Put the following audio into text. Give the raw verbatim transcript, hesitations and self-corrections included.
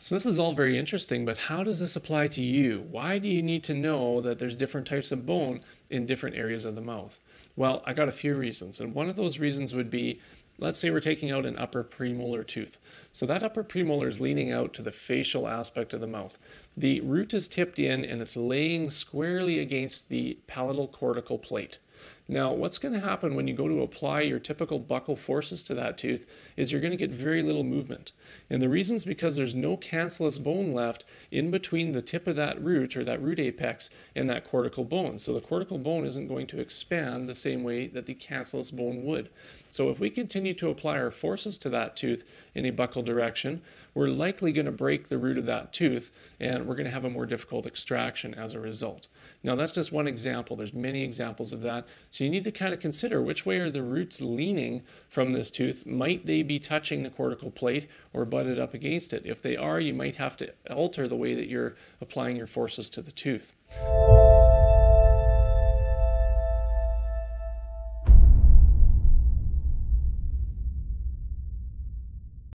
So this is all very interesting, but how does this apply to you? Why do you need to know that there's different types of bone in different areas of the mouth? Well, I got a few reasons, and one of those reasons would be, let's say we're taking out an upper premolar tooth. So that upper premolar is leaning out to the facial aspect of the mouth. The root is tipped in and it's laying squarely against the palatal cortical plate. Now, what's going to happen when you go to apply your typical buccal forces to that tooth is you're going to get very little movement. And the reason is because there's no cancellous bone left in between the tip of that root or that root apex and that cortical bone. So the cortical bone isn't going to expand the same way that the cancellous bone would. So if we continue to apply our forces to that tooth in a buccal direction, we're likely going to break the root of that tooth and we're going to have a more difficult extraction as a result. Now, that's just one example. There's many examples of that. So you need to kind of consider which way are the roots leaning from this tooth. Might they be touching the cortical plate or butted up against it? If they are, you might have to alter the way that you're applying your forces to the tooth.